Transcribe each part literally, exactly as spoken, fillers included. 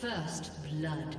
First blood.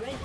Red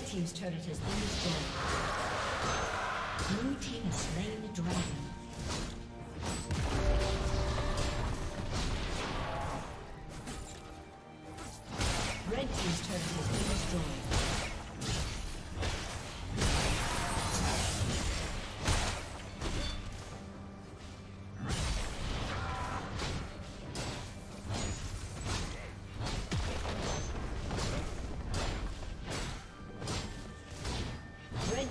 Red team's turret has been destroyed. Blue team has slain the dragon. Red team's turret has been destroyed.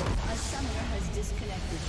A summoner has disconnected.